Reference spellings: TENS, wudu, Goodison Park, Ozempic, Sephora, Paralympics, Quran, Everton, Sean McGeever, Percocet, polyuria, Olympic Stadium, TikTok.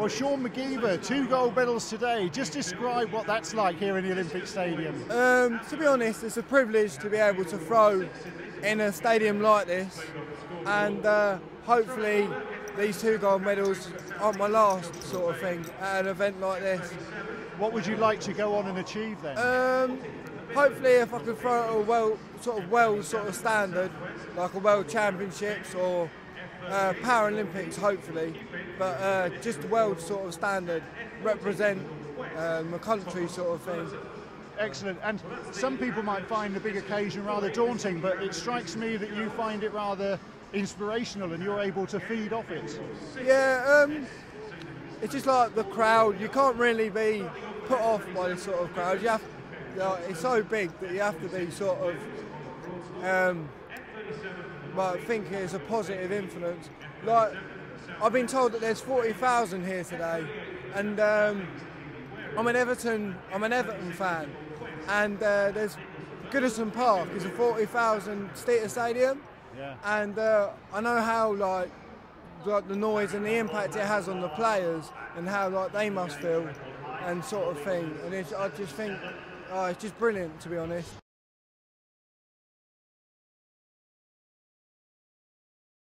Well, Sean McGeever, 2 gold medals today. Just describe what that's like here in the Olympic Stadium. To be honest, it's a privilege to be able to throw in a stadium like this, and hopefully these 2 gold medals aren't my last sort of thing at an event like this. What would you like to go on and achieve then? Hopefully, if I can throw at a world standard, like a world championships or Paralympics, hopefully, but just the world sort of standard, represent my country sort of thing. Excellent. And some people might find the big occasion rather daunting, but it strikes me that you find it rather inspirational and you're able to feed off it. Yeah, it's just like the crowd. You can't really be put off by this sort of crowd. You have, like, it's so big that you have to be sort of, but I think it's a positive influence. Like, I've been told that there's 40,000 here today, and I'm an Everton fan, and there's Goodison Park is a 40,000 seater stadium, yeah. And I know how like the noise and the impact it has on the players and how like they must feel and sort of thing, and I just think it's just brilliant, to be honest.